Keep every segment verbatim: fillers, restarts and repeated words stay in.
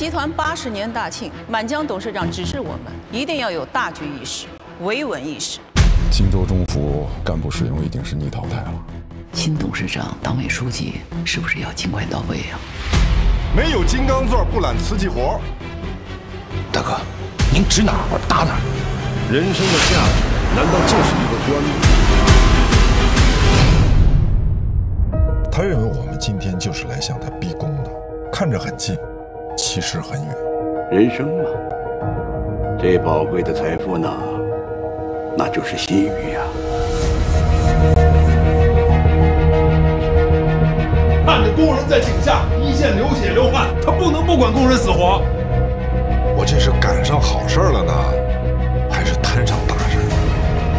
集团八十年大庆，满江董事长指示我们一定要有大局意识、维稳意识。荆州中府干部使用已经是逆淘汰了。新董事长、党委书记是不是要尽快到位啊？没有金刚钻不揽瓷器活。大哥，您指哪儿我打哪儿。人生的价值难道就是一个官吗？ 他认为我们今天就是来向他逼宫的，看着很近，其实很远。人生嘛，最宝贵的财富呢，那就是信誉呀。看着工人在井下一线流血流汗，他不能不管工人死活。我这是赶上好事了呢，还是摊上大事？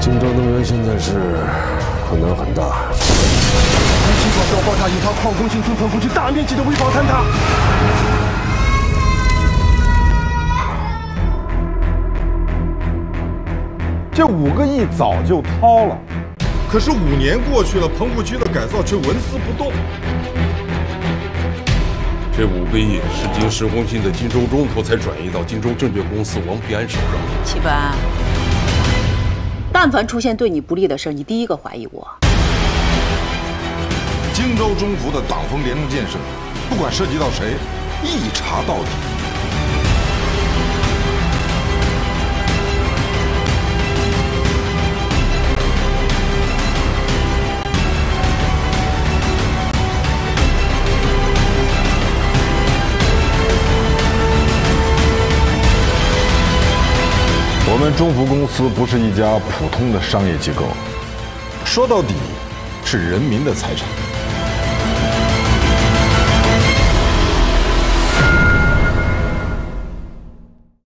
荆州能源现在是困难很大。 金广标爆炸引发矿工进出、矿工区大面积的危房坍塌。这五个亿早就掏了，可是五年过去了，棚户区的改造却纹丝不动。这五个亿是经施工信在荆州中投才转移到荆州证券公司王必安手上。齐白，但凡出现对你不利的事，你第一个怀疑我。 荆州中福的党风廉政建设，不管涉及到谁，一查到底。我们中福公司不是一家普通的商业机构，说到底是人民的财产。